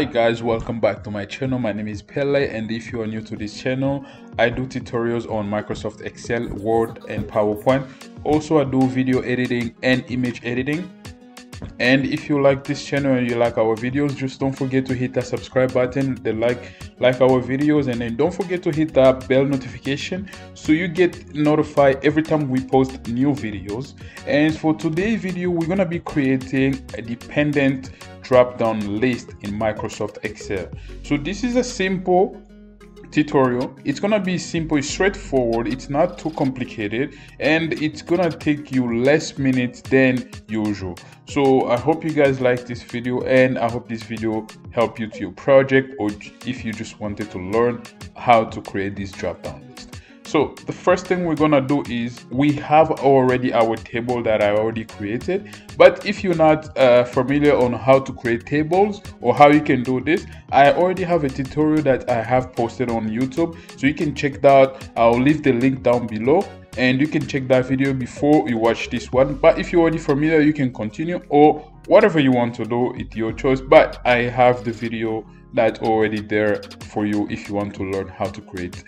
Hi guys, welcome back to my channel. My name is Pele, and if you are new to this channel, I do tutorials on Microsoft Excel, Word and PowerPoint. Also I do video editing and image editing. And if you like this channel and you like our videos, just don't forget to hit that subscribe button, the like our videos, and then don't forget to hit that bell notification so you get notified every time we post new videos. And for today's video, we're gonna be creating a dependent drop-down list in Microsoft Excel. So this is a simple tutorial. It's gonna be simple, straightforward, it's not too complicated, and it's gonna take you less minutes than usual. So I hope you guys like this video, and I hope this video helped you to your project, or if you just wanted to learn how to create this drop-down list. So the first thing we're gonna do is, we have already our table that I already created, but if you're not familiar on how to create tables or how you can do this, I already have a tutorial that I have posted on YouTube, so you can check that. I'll leave the link down below and you can check that video before you watch this one. But if you're already familiar, you can continue, or whatever you want to do, it's your choice, but I have the video that's already there for you if you want to learn how to create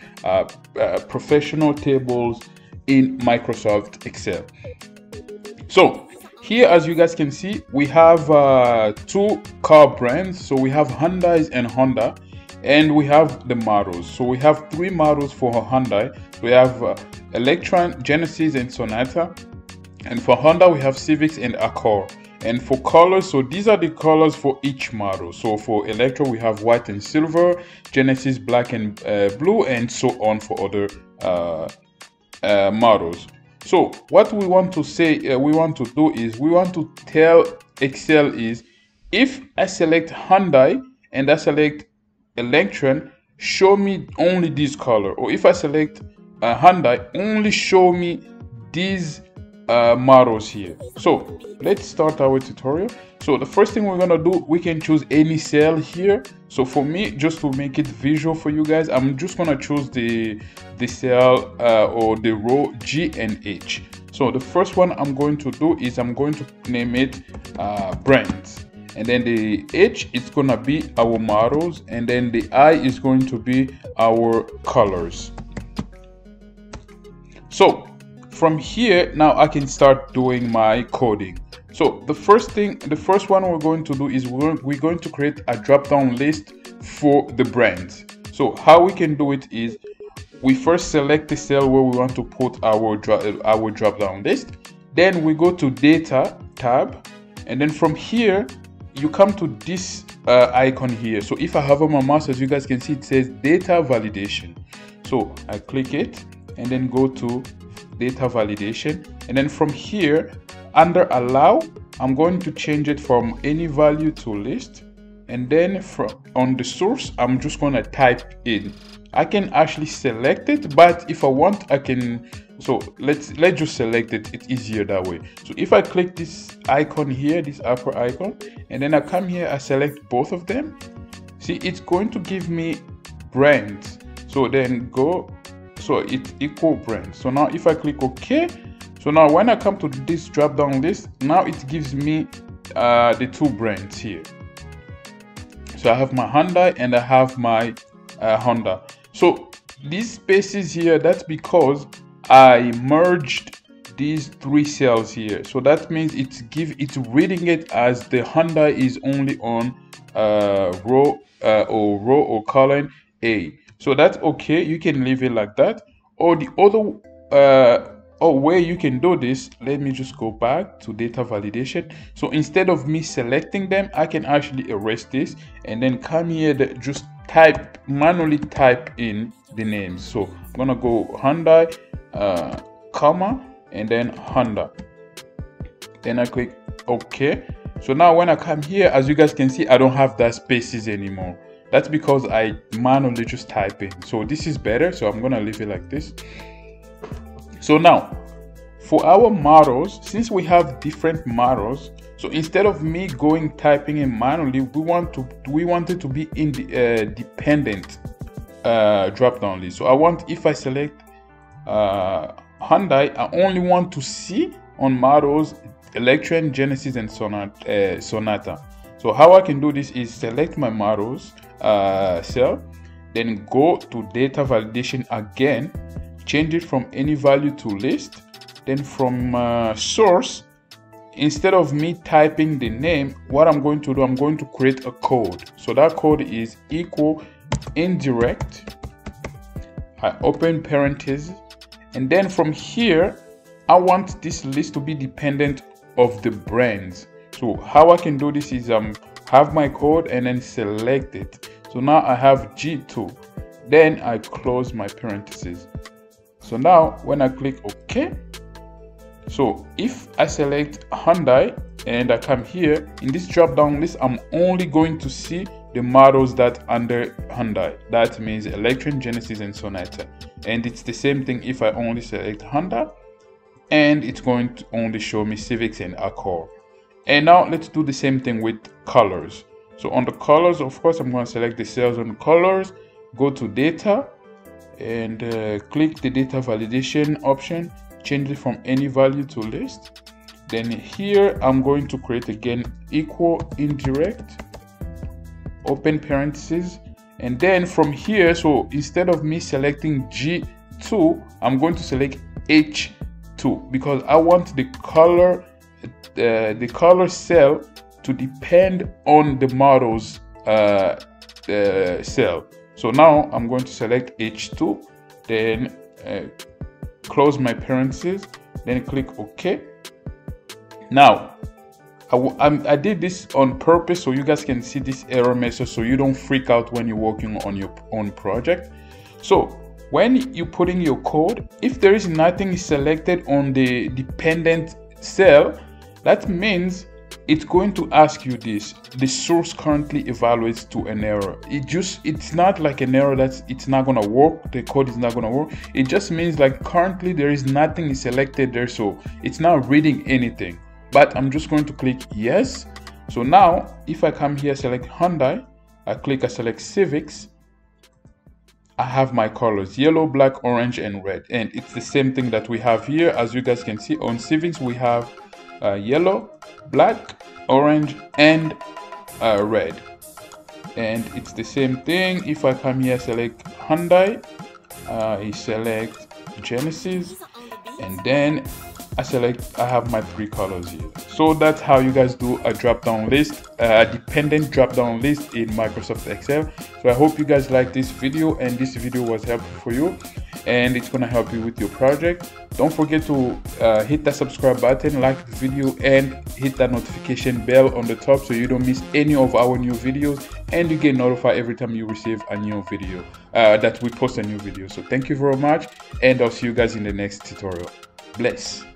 professional tables in Microsoft Excel. So here, as you guys can see, we have two car brands. So we have Hyundai and Honda, and we have the models. So we have three models for Hyundai. We have Elantra, Genesis and Sonata, and for Honda we have Civic and Accord. And for colors, so these are the colors for each model. So for Elantra we have white and silver, Genesis black and blue, and so on for other models. So what we want to say, we want to do is, we want to tell Excel is, if I select Hyundai and I select Elantra, show me only this color, or if I select Hyundai, only show me these models here. So let's start our tutorial. So the first thing we're gonna do, we can choose any cell here. So for me, just to make it visual for you guys, I'm just gonna choose the cell or the row G and H. So the first one I'm going to do is, I'm going to name it brands, and then the H is gonna be our models, and then the I is going to be our colors. So from here, now I can start doing my coding. So the first one we're going to do is, we're going to create a drop-down list for the brands. So how we can do it is, we first select the cell where we want to put our drop-down list. Then we go to Data tab, and then from here, you come to this icon here. So if I hover my mouse, as you guys can see, it says Data Validation. So I click it, and then go to Data Validation, and then from here under Allow, I'm going to change it from any value to list, and then from on the source, I'm just gonna type in. I can actually select it, but if I want, I can. So let's just select it, it's easier that way. So if I click this icon here, this upper icon, and then I come here, I select both of them, see, it's going to give me brands. So then go, so it's equal brand. So now if I click OK, so now when I come to this drop down list, now it gives me the two brands here. So I have my Hyundai and I have my Honda. So these spaces here, that's because I merged these three cells here. So that means it's reading it as the Hyundai is only on row or column A. So that's okay, you can leave it like that. Or the other way you can do this, let me just go back to Data Validation. So instead of me selecting them, I can actually erase this and then come here, just manually type in the names. So I'm gonna go Hyundai, comma, and then Honda. Then I click OK. So now when I come here, as you guys can see, I don't have that spaces anymore. That's because I manually just type in. So this is better, so I'm gonna leave it like this. So now, for our models, since we have different models, so instead of me typing in manually, we want it to be in the dependent drop-down list. So I want, if I select Hyundai, I only want to see on models Elantra, Genesis, and Sonata. So how I can do this is select my models cell, then go to data validation again, change it from any value to list, then from source, instead of me typing the name, what I'm going to do, I'm going to create a code. So that code is equal indirect, I open parentheses, and then from here I want this list to be dependent of the brands. So how I can do this is have my code and then select it. So now I have G2, then I close my parentheses. So now when I click OK, so if I select Hyundai and I come here in this drop down list, I'm only going to see the models that under Hyundai. That means Elantra, Genesis and Sonata. And it's the same thing if I only select Honda, and it's going to only show me Civics and Accord. And now let's do the same thing with colors. So on the colors, of course, I'm going to select the cells on colors, go to data and click the data validation option, change it from any value to list. Then here I'm going to create again equal indirect, open parentheses, and then from here, so instead of me selecting G2, I'm going to select H2 because I want the color cell to depend on the model's cell. So now I'm going to select H2, then close my parentheses, then click OK. Now I did this on purpose so you guys can see this error message so you don't freak out when you're working on your own project. So when you put in your code, if there is nothing selected on the dependent cell, that means it's going to ask you this. The source currently evaluates to an error. It's not like an error that it's not gonna work, the code is not gonna work. It just means like currently there is nothing selected there, so it's not reading anything. But I'm just going to click yes. So now if I come here, select Hyundai, I select Civics, I have my colors yellow, black, orange and red, and it's the same thing that we have here. As you guys can see on Civics we have yellow, black, orange and red, and it's the same thing. If I come here, select Hyundai, I select Genesis, and then I have my three colors here. So that's how you guys do a drop down list, a dependent drop down list in Microsoft Excel. So I hope you guys like this video and this video was helpful for you and it's gonna help you with your project. Don't forget to hit that subscribe button, like the video and hit that notification bell on the top so you don't miss any of our new videos and you get notified every time you receive a new video, that we post a new video. So thank you very much and I'll see you guys in the next tutorial. Bless.